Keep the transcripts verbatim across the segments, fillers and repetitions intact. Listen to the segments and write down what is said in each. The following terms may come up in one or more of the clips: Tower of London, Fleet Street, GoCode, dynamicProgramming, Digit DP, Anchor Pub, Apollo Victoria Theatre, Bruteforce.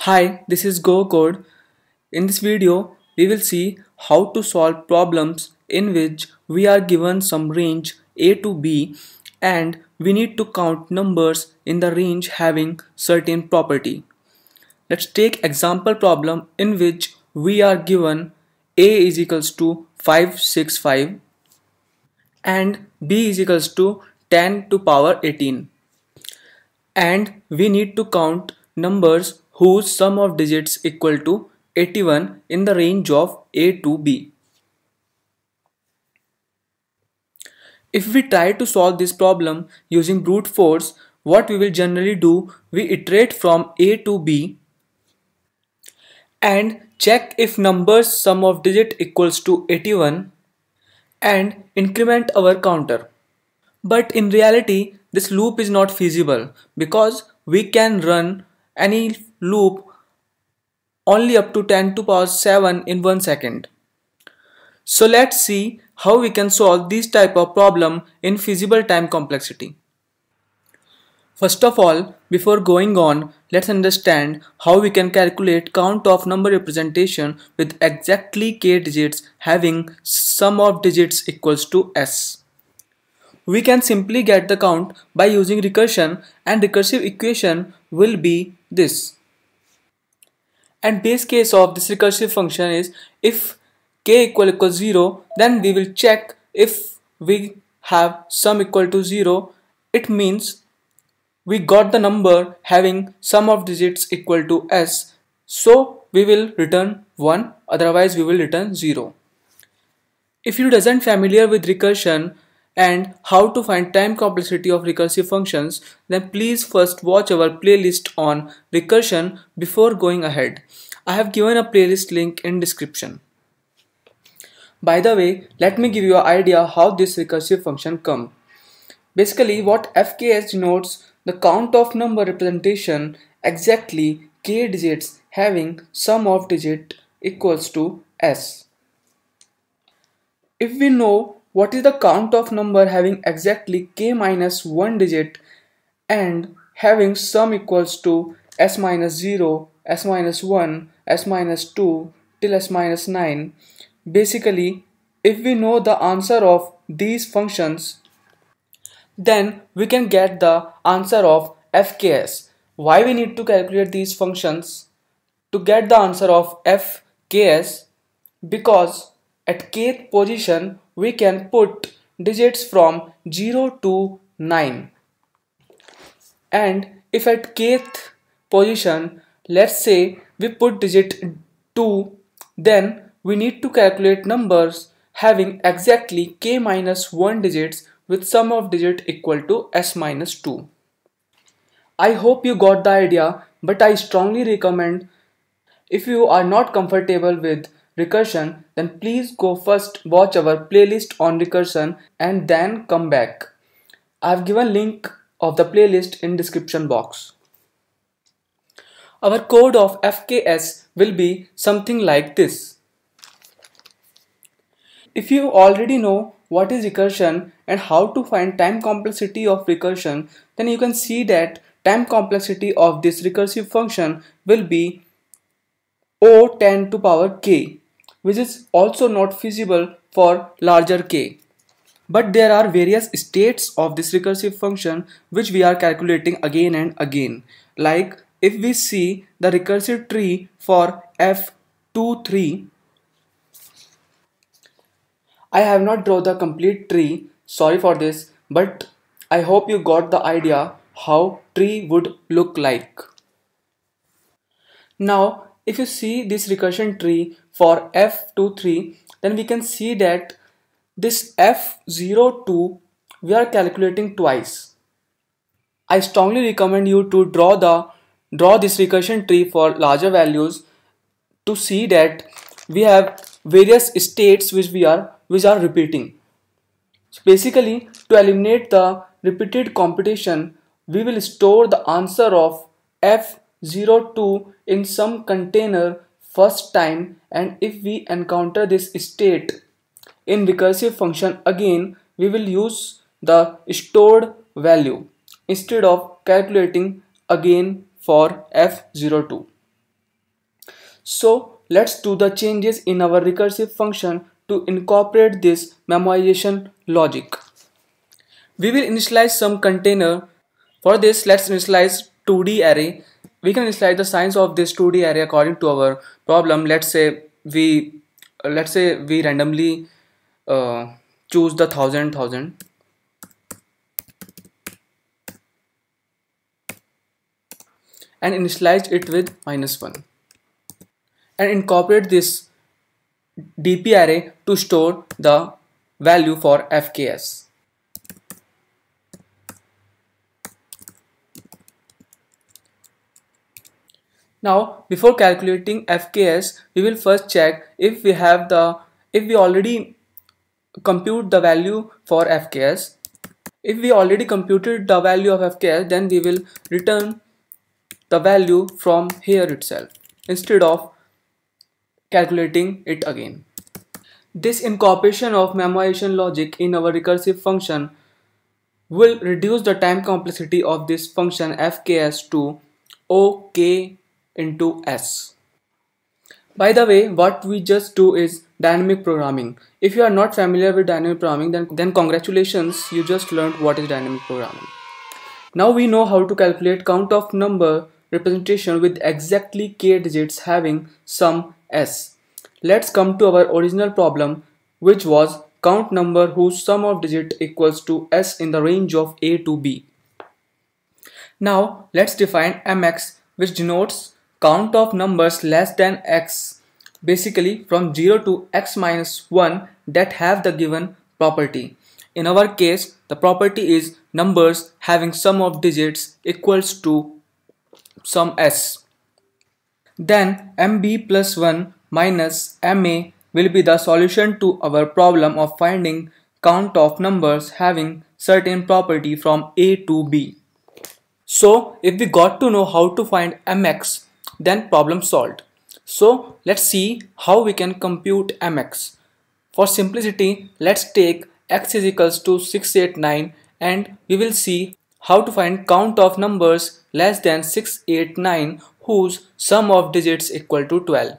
Hi, this is GoCode. In this video, we will see how to solve problems in which we are given some range A to B and we need to count numbers in the range having certain property. Let's take example problem in which we are given A is equals to five six five and B is equals to ten to power eighteen, and we need to count numbers whose sum of digits equal to eighty-one in the range of A to B. If we try to solve this problem using brute force, what we will generally do, we iterate from A to B and check if numbers sum of digit equals to eighty-one and increment our counter. But in reality, this loop is not feasible because we can run any loop only up to ten to power seven in one second. So let's see how we can solve this type of problem in feasible time complexity. First of all, before going on, let's understand how we can calculate count of number representation with exactly k digits having sum of digits equals to s. We can simply get the count by using recursion, and recursive equation will be this. And base case of this recursive function is if k equal equals zero, then we will check if we have sum equal to zero. It means we got the number having sum of digits equal to s. So we will return one, otherwise we will return zero. If you doesn't familiar with recursion and how to find time complexity of recursive functions, then please first watch our playlist on recursion before going ahead. I have given a playlist link in description. By the way, let me give you an idea how this recursive function comes. Basically, what F K S denotes the count of number representation exactly k digits having sum of digit equals to s. If we know what is the count of number having exactly k minus one digit and having sum equals to s minus zero, s minus one, s minus two till s minus nine. Basically, if we know the answer of these functions, then we can get the answer of F K S. Why we need to calculate these functions? To get the answer of F K S, because at kth position we can put digits from zero to nine, and if at kth position, let's say we put digit two, then we need to calculate numbers having exactly k minus one digits with sum of digit equal to s minus two. I hope you got the idea, but I strongly recommend, if you are not comfortable with recursion, then please go first watch our playlist on recursion and then come back. I have given link of the playlist in description box. Our code of F K S will be something like this. If you already know what is recursion and how to find time complexity of recursion, then you can see that time complexity of this recursive function will be O ten to power k, which is also not feasible for larger k. But there are various states of this recursive function which we are calculating again and again. Like if we see the recursive tree for F two three, I have not drawn the complete tree, sorry for this, but I hope you got the idea how tree would look like. Now if you see this recursion tree for F two three, then we can see that this F zero two we are calculating twice. I strongly recommend you to draw the draw this recursion tree for larger values to see that we have various states which we are which are repeating. So basically, to eliminate the repeated computation, we will store the answer of F zero two in some container first time, and if we encounter this state in recursive function again, we will use the stored value instead of calculating again for F zero two. So let's do the changes in our recursive function to incorporate this memoization logic. We will initialize some container. For this, let's initialize two D array. We can initialize the size of this two D array according to our problem. Let's say we let's say we randomly uh, choose the thousand thousand. And initialize it with minus one and incorporate this D P array to store the value for F K S. Now, before calculating F K S, we will first check if we have the if we already compute the value for F K S. If we already computed the value of F K S, then we will return the value from here itself instead of calculating it again. This incorporation of memoization logic in our recursive function will reduce the time complexity of this function F K S to O K into S. By the way, what we just do is dynamic programming. If you are not familiar with dynamic programming, then, then congratulations, you just learned what is dynamic programming. Now we know how to calculate count of number representation with exactly k digits having some s. Let's come to our original problem, which was count number whose sum of digit equals to s in the range of a to b. Now let's define mx, which denotes count of numbers less than x, basically from zero to x minus one that have the given property. In our case, the property is numbers having sum of digits equals to sum s. Then mb plus one minus ma will be the solution to our problem of finding count of numbers having certain property from a to b. So if we got to know how to find mx, then problem solved. So let's see how we can compute mx. For simplicity, let's take x is equals to six eight nine and we will see how to find count of numbers less than six eight nine whose sum of digits equal to twelve.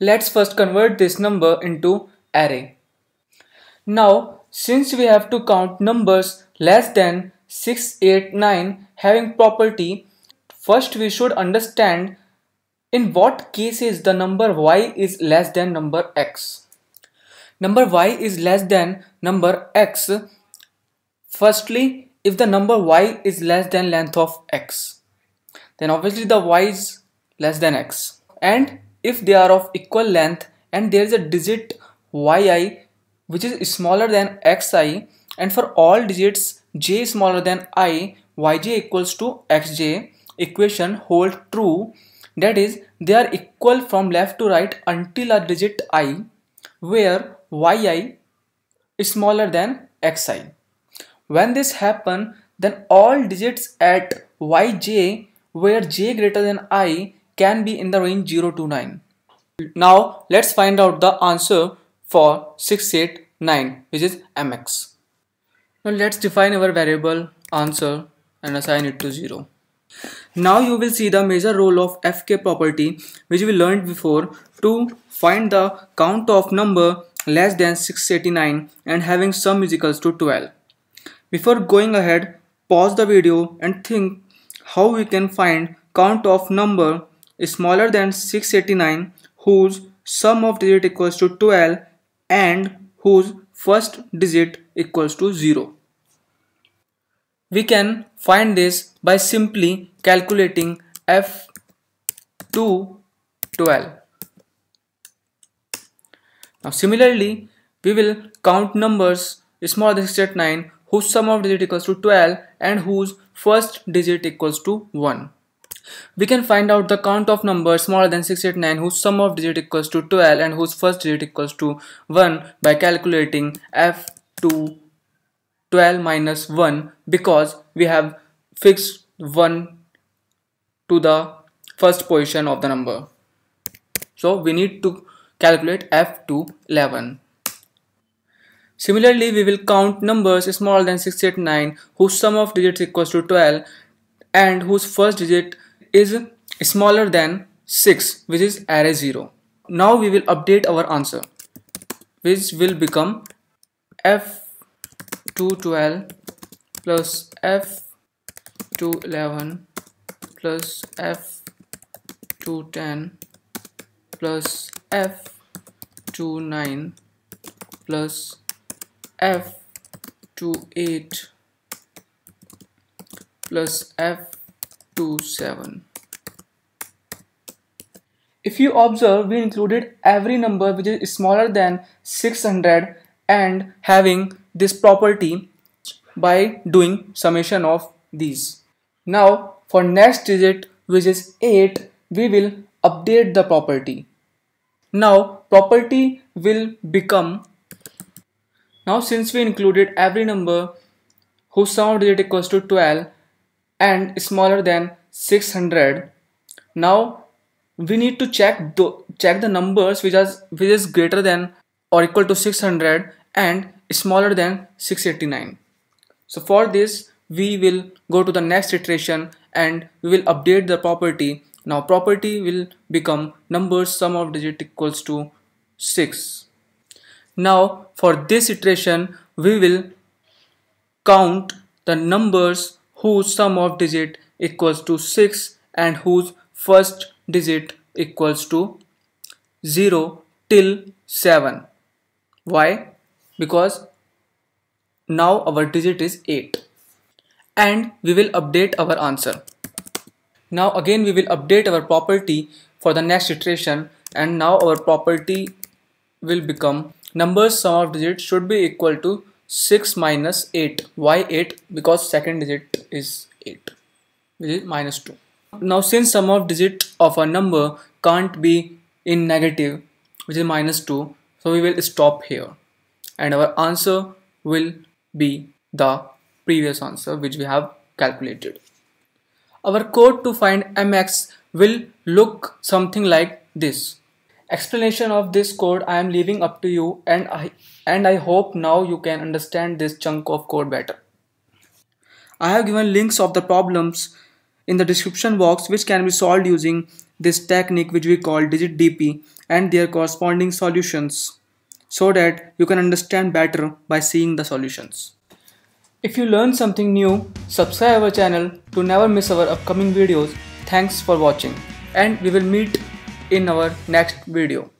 Let's first convert this number into array. Now, since we have to count numbers less than six eight nine having property, first we should understand in what cases the number y is less than number x. Number y is less than number x. Firstly, if the number y is less than length of x, then obviously the y is less than x. And if they are of equal length and there is a digit yi which is smaller than xi, and for all digits j smaller than I, yj equals to xj equation hold true. That is, they are equal from left to right until a digit I where yi is smaller than xi. When this happens, then all digits at yj where j greater than I can be in the range zero to nine. Now let's find out the answer for six eight nine, which is mx. Now let's define our variable answer and assign it to zero. Now you will see the major role of F K property, which we learned before, to find the count of number less than six eight nine and having sum is equals to twelve. Before going ahead, pause the video and think how we can find count of number smaller than six eight nine whose sum of digit equals to twelve and whose first digit equals to zero. We can find this by simply calculating F two twelve. Now similarly, we will count numbers smaller than six eight nine whose sum of digit equals to twelve and whose first digit equals to one. We can find out the count of numbers smaller than six eight nine whose sum of digit equals to twelve and whose first digit equals to one by calculating F two twelve. twelve minus one, because we have fixed one to the first position of the number. So we need to calculate F two eleven. Similarly, we will count numbers smaller than six eight nine whose sum of digits equals to twelve and whose first digit is smaller than six, which is array zero. Now we will update our answer, which will become F two twelve plus F two eleven plus F two ten plus F two nine plus F two eight plus F two seven. If you observe, we included every number which is smaller than six hundred and having this property by doing summation of these. Now for next digit, which is eight, we will update the property. Now property will become, now since we included every number whose sum of digit equals to twelve and smaller than six hundred, now we need to check the, check the numbers which are which is greater than or equal to six hundred and smaller than six eighty-nine. So for this we will go to the next iteration and we will update the property. Now property will become numbers sum of digit equals to six. Now for this iteration we will count the numbers whose sum of digit equals to six and whose first digit equals to zero till seven. Why? Because now our digit is eight. And we will update our answer. Now again we will update our property for the next iteration, and now our property will become numbers sum of digits should be equal to six minus eight. Why eight? Because second digit is eight, which is minus two. Now since sum of digit of a number can't be in negative, which is minus two, so we will stop here and our answer will be the previous answer which we have calculated. Our code to find M X will look something like this. Explanation of this code I am leaving up to you, and I and I hope now you can understand this chunk of code better. I have given links of the problems in the description box which can be solved using this technique which we call Digit D P and their corresponding solutions, so that you can understand better by seeing the solutions. If you learn something new, subscribe our channel to never miss our upcoming videos. Thanks for watching, and we will meet in our next video.